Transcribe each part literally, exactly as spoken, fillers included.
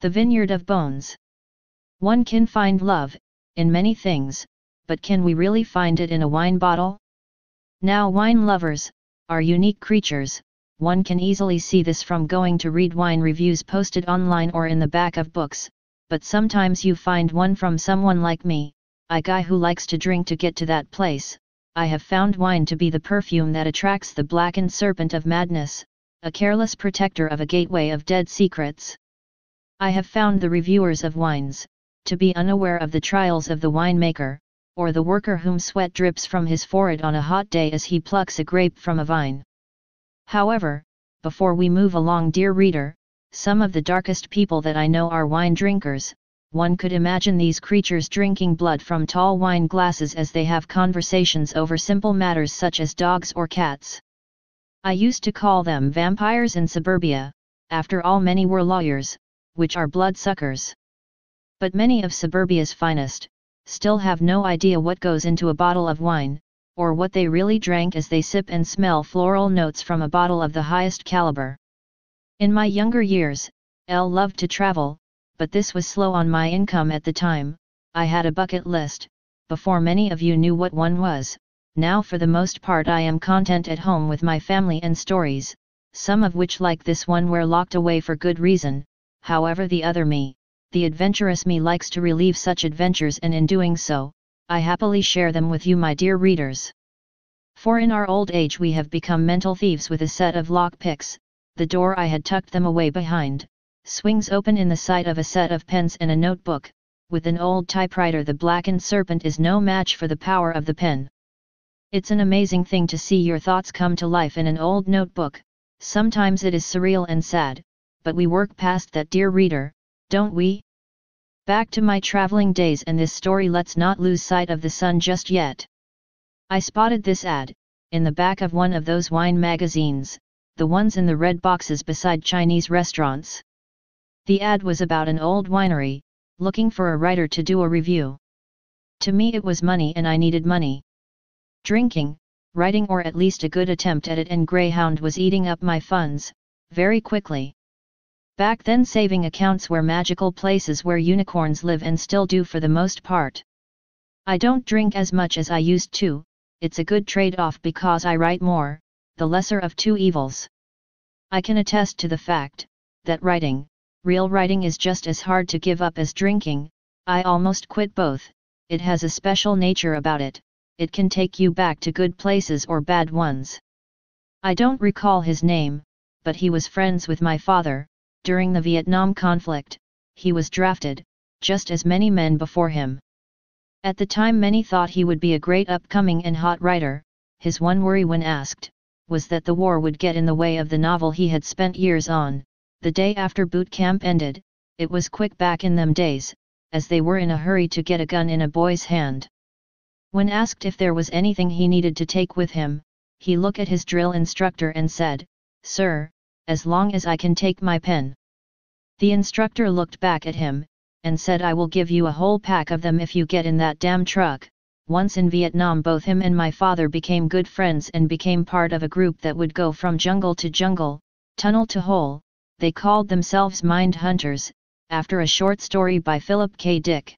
The Vineyard of Bones. One can find love in many things, but can we really find it in a wine bottle? Now, wine lovers are unique creatures. One can easily see this from going to read wine reviews posted online or in the back of books, but sometimes you find one from someone like me, a guy who likes to drink to get to that place. I have found wine to be the perfume that attracts the blackened serpent of madness, a careless protector of a gateway of dead secrets. I have found the reviewers of wines to be unaware of the trials of the winemaker, or the worker whom sweat drips from his forehead on a hot day as he plucks a grape from a vine. However, before we move along, dear reader, some of the darkest people that I know are wine drinkers. One could imagine these creatures drinking blood from tall wine glasses as they have conversations over simple matters such as dogs or cats. I used to call them vampires in suburbia. After all, many were lawyers, which are bloodsuckers. But many of suburbia's finest still have no idea what goes into a bottle of wine, or what they really drank as they sip and smell floral notes from a bottle of the highest caliber. In my younger years, I loved to travel, but this was slow on my income at the time. I had a bucket list, before many of you knew what one was. Now, for the most part, I am content at home with my family and stories, some of which, like this one, were locked away for good reason. However, the other me, the adventurous me, likes to relive such adventures, and in doing so, I happily share them with you, my dear readers. For in our old age we have become mental thieves with a set of lockpicks. The door I had tucked them away behind swings open in the sight of a set of pens and a notebook. With an old typewriter, the blackened serpent is no match for the power of the pen. It's an amazing thing to see your thoughts come to life in an old notebook. Sometimes it is surreal and sad, but we work past that, dear reader, don't we? Back to my traveling days and this story. Let's not lose sight of the sun just yet. I spotted this ad in the back of one of those wine magazines, the ones in the red boxes beside Chinese restaurants. The ad was about an old winery, looking for a writer to do a review. To me it was money, and I needed money. Drinking, writing, or at least a good attempt at it, and Greyhound was eating up my funds very quickly. Back then, saving accounts were magical places where unicorns live, and still do for the most part. I don't drink as much as I used to. It's a good trade-off because I write more, the lesser of two evils. I can attest to the fact that writing, real writing, is just as hard to give up as drinking. I almost quit both. It has a special nature about it. It can take you back to good places or bad ones. I don't recall his name, but he was friends with my father. During the Vietnam conflict, he was drafted, just as many men before him. At the time, many thought he would be a great upcoming and hot writer. His one worry when asked was that the war would get in the way of the novel he had spent years on. The day after boot camp ended, it was quick back in them days, as they were in a hurry to get a gun in a boy's hand. When asked if there was anything he needed to take with him, he looked at his drill instructor and said, "Sir, as long as I can take my pen." The instructor looked back at him and said, "I will give you a whole pack of them if you get in that damn truck." Once in Vietnam, both him and my father became good friends and became part of a group that would go from jungle to jungle, tunnel to hole. They called themselves Mind Hunters, after a short story by Philip K. Dick.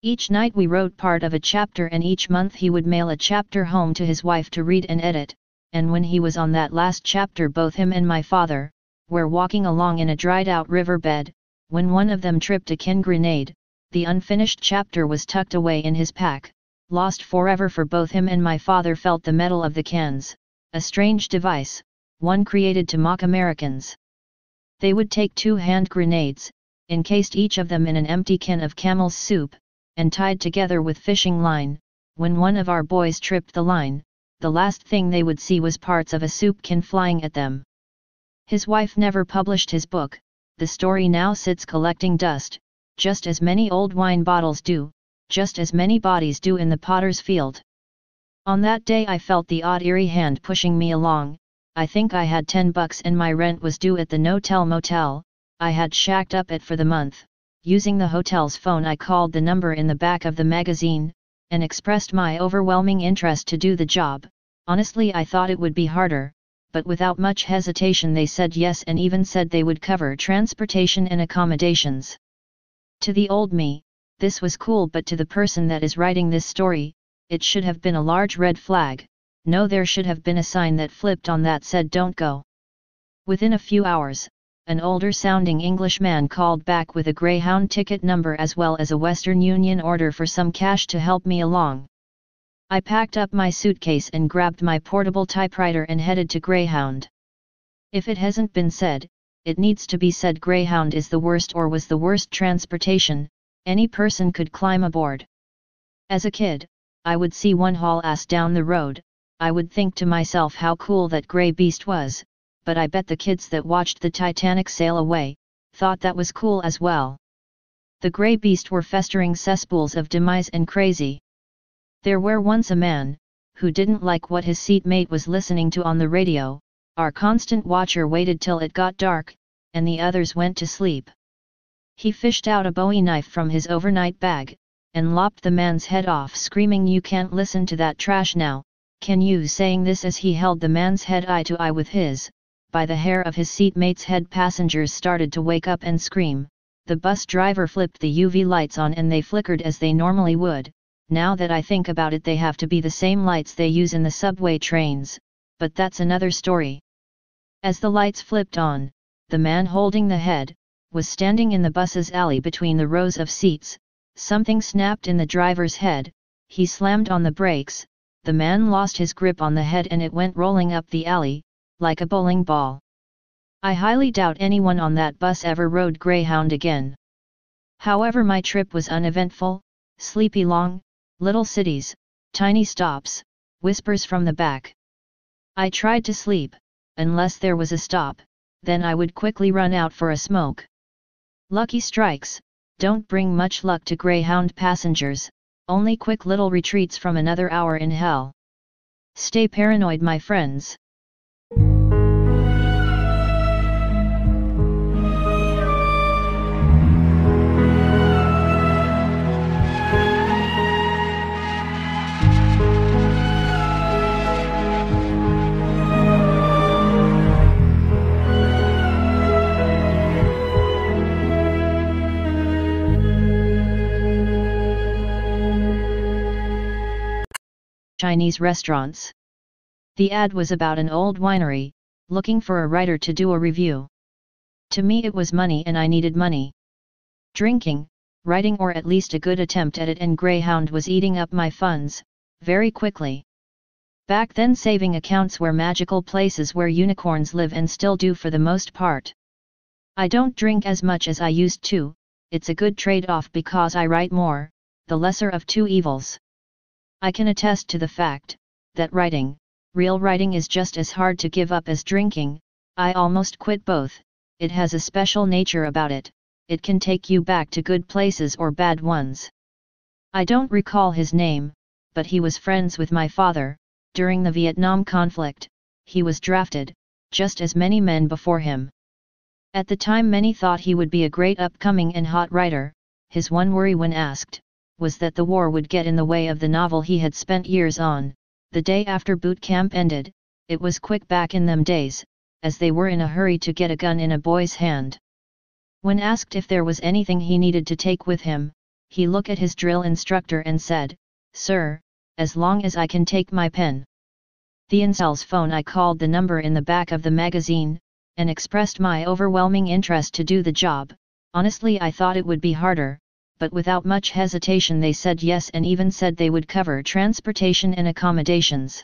Each night we wrote part of a chapter, and each month he would mail a chapter home to his wife to read and edit. And when he was on that last chapter, both him and my father were walking along in a dried-out riverbed, when one of them tripped a can grenade. The unfinished chapter was tucked away in his pack, lost forever, for both him and my father felt the metal of the cans, a strange device, one created to mock Americans. They would take two hand grenades, encased each of them in an empty can of Camel's soup, and tied together with fishing line. When one of our boys tripped the line, the last thing they would see was parts of a soup can flying at them. His wife never published his book. The story now sits collecting dust, just as many old wine bottles do, just as many bodies do in the potter's field. On that day I felt the odd eerie hand pushing me along. I think I had ten bucks and my rent was due at the Notel Motel. I had shacked up it for the month. Using the hotel's phone I called the number in the back of the magazine, and expressed my overwhelming interest to do the job. Honestly, I thought it would be harder, but without much hesitation they said yes and even said they would cover transportation and accommodations. To the old me, this was cool, but to the person that is writing this story, it should have been a large red flag. No, there should have been a sign that flipped on that said don't go. Within a few hours, an older sounding Englishman called back with a Greyhound ticket number as well as a Western Union order for some cash to help me along. I packed up my suitcase and grabbed my portable typewriter and headed to Greyhound. If it hasn't been said, it needs to be said. Greyhound is the worst, or was the worst, transportation any person could climb aboard. As a kid, I would see one haul ass down the road, I would think to myself how cool that grey beast was, but I bet the kids that watched the Titanic sail away thought that was cool as well. The grey beast were festering cesspools of demise and crazy. There were once a man, who didn't like what his seatmate was listening to on the radio. Our constant watcher waited till it got dark, and the others went to sleep. He fished out a Bowie knife from his overnight bag, and lopped the man's head off, screaming, "You can't listen to that trash now, can you?" saying this as he held the man's head eye to eye with his, by the hair of his seatmate's head. Passengers started to wake up and scream. The bus driver flipped the U V lights on and they flickered as they normally would. Now that I think about it, they have to be the same lights they use in the subway trains, but that's another story. As the lights flipped on, the man holding the head was standing in the bus's alley between the rows of seats. Something snapped in the driver's head, he slammed on the brakes, the man lost his grip on the head and it went rolling up the alley, like a bowling ball. I highly doubt anyone on that bus ever rode Greyhound again. However, my trip was uneventful. Sleepy long, little cities, tiny stops, whispers from the back. I tried to sleep, unless there was a stop, then I would quickly run out for a smoke. Lucky strikes don't bring much luck to Greyhound passengers, only quick little retreats from another hour in hell. Stay paranoid, my friends. Chinese restaurants. The ad was about an old winery, looking for a writer to do a review. To me it was money, and I needed money. Drinking, writing, or at least a good attempt at it, and Greyhound was eating up my funds, very quickly. Back then saving accounts were magical places where unicorns live, and still do for the most part. I don't drink as much as I used to. It's a good trade-off because I write more, the lesser of two evils. I can attest to the fact that writing, real writing, is just as hard to give up as drinking. I almost quit both. It has a special nature about it. It can take you back to good places or bad ones. I don't recall his name, but he was friends with my father. During the Vietnam conflict, he was drafted, just as many men before him. At the time many thought he would be a great upcoming and hot writer. His one worry when asked was that the war would get in the way of the novel he had spent years on. The day after boot camp ended, it was quick back in them days, as they were in a hurry to get a gun in a boy's hand. When asked if there was anything he needed to take with him, he looked at his drill instructor and said, "Sir, as long as I can take my pen." The incel's phone I called the number in the back of the magazine, and expressed my overwhelming interest to do the job. Honestly, I thought it would be harder, but without much hesitation they said yes and even said they would cover transportation and accommodations.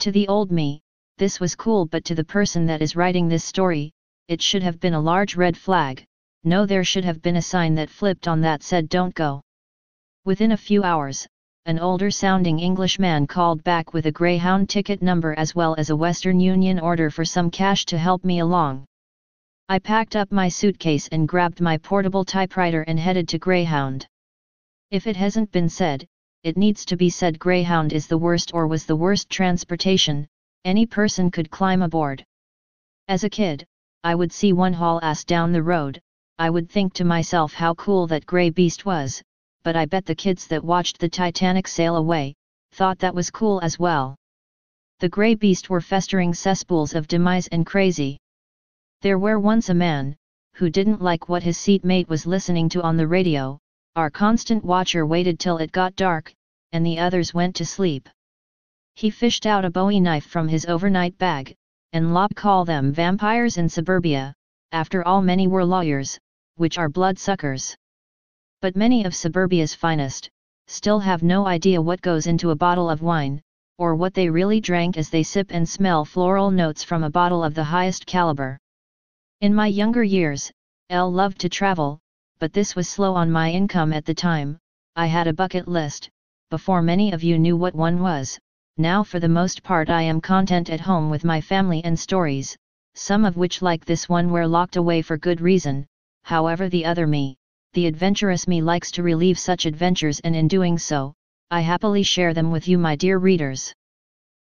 To the old me, this was cool, but to the person that is writing this story, it should have been a large red flag. No, there should have been a sign that flipped on that said don't go. Within a few hours, an older sounding Englishman called back with a Greyhound ticket number as well as a Western Union order for some cash to help me along. I packed up my suitcase and grabbed my portable typewriter and headed to Greyhound. If it hasn't been said, it needs to be said Greyhound is the worst or was the worst transportation, any person could climb aboard. As a kid, I would see one haul ass down the road, I would think to myself how cool that grey beast was, but I bet the kids that watched the Titanic sail away, thought that was cool as well. The grey beast were festering cesspools of demise and crazy. There were once a man, who didn't like what his seatmate was listening to on the radio, our constant watcher waited till it got dark, and the others went to sleep. He fished out a Bowie knife from his overnight bag, and lop call them vampires in suburbia, after all many were lawyers, which are bloodsuckers. But many of suburbia's finest, still have no idea what goes into a bottle of wine, or what they really drank as they sip and smell floral notes from a bottle of the highest caliber. In my younger years, L loved to travel, but this was slow on my income at the time. I had a bucket list, before many of you knew what one was. Now for the most part I am content at home with my family and stories, some of which like this one were locked away for good reason. However, the other me, the adventurous me, likes to relieve such adventures, and in doing so, I happily share them with you, my dear readers.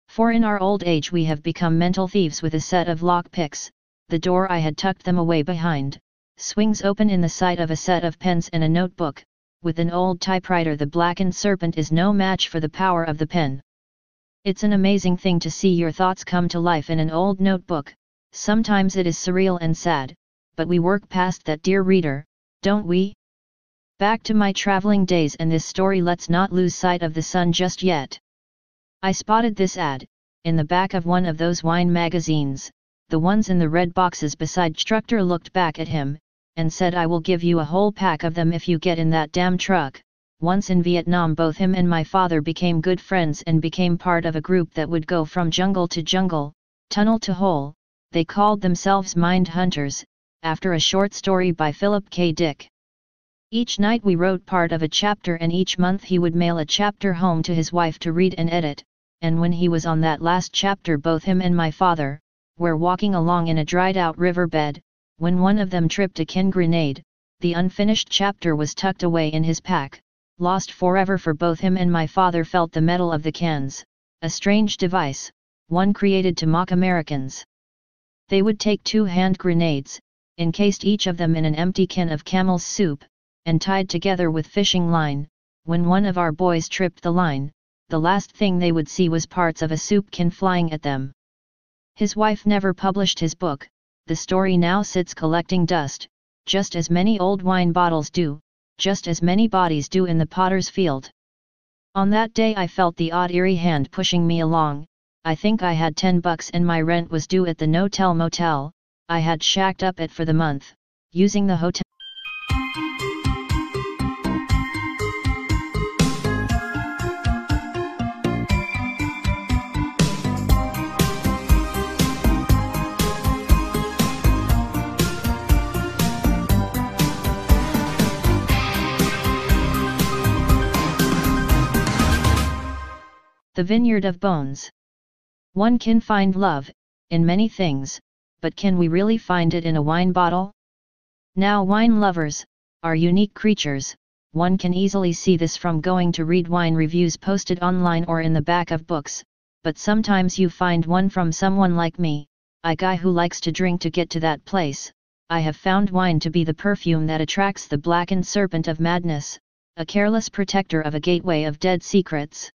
For in our old age we have become mental thieves with a set of lockpicks. The door I had tucked them away behind, swings open in the sight of a set of pens and a notebook. With an old typewriter the blackened serpent is no match for the power of the pen. It's an amazing thing to see your thoughts come to life in an old notebook. Sometimes it is surreal and sad, but we work past that, dear reader, don't we? Back to my traveling days and this story. Let's not lose sight of the sun just yet. I spotted this ad, in the back of one of those wine magazines. The ones in the red boxes beside Structor looked back at him, and said, I will give you a whole pack of them if you get in that damn truck. Once in Vietnam both him and my father became good friends and became part of a group that would go from jungle to jungle, tunnel to hole. They called themselves Mind Hunters, after a short story by Philip K. Dick. Each night we wrote part of a chapter, and each month he would mail a chapter home to his wife to read and edit, and when he was on that last chapter both him and my father were walking along in a dried-out riverbed, when one of them tripped a tin grenade. The unfinished chapter was tucked away in his pack, lost forever, for both him and my father felt the metal of the cans, a strange device, one created to mock Americans. They would take two hand grenades, encased each of them in an empty can of Camel's soup, and tied together with fishing line. When one of our boys tripped the line, the last thing they would see was parts of a soup can flying at them. His wife never published his book. The story now sits collecting dust, just as many old wine bottles do, just as many bodies do in the potter's field. On that day I felt the odd eerie hand pushing me along. I think I had ten bucks and my rent was due at the Notel Motel. I had shacked up it for the month, using the hotel. The Vineyard of Bones. One can find love in many things, but can we really find it in a wine bottle? Now wine lovers are unique creatures. One can easily see this from going to read wine reviews posted online or in the back of books, but sometimes you find one from someone like me, a guy who likes to drink to get to that place. I have found wine to be the perfume that attracts the blackened serpent of madness, a careless protector of a gateway of dead secrets.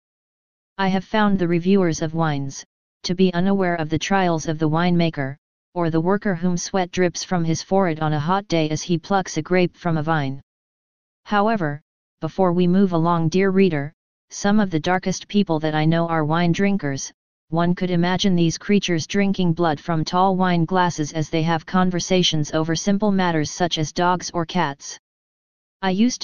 I have found the reviewers of wines to be unaware of the trials of the winemaker, or the worker whom sweat drips from his forehead on a hot day as he plucks a grape from a vine. However, before we move along, dear reader, some of the darkest people that I know are wine drinkers. One could imagine these creatures drinking blood from tall wine glasses as they have conversations over simple matters such as dogs or cats. I used to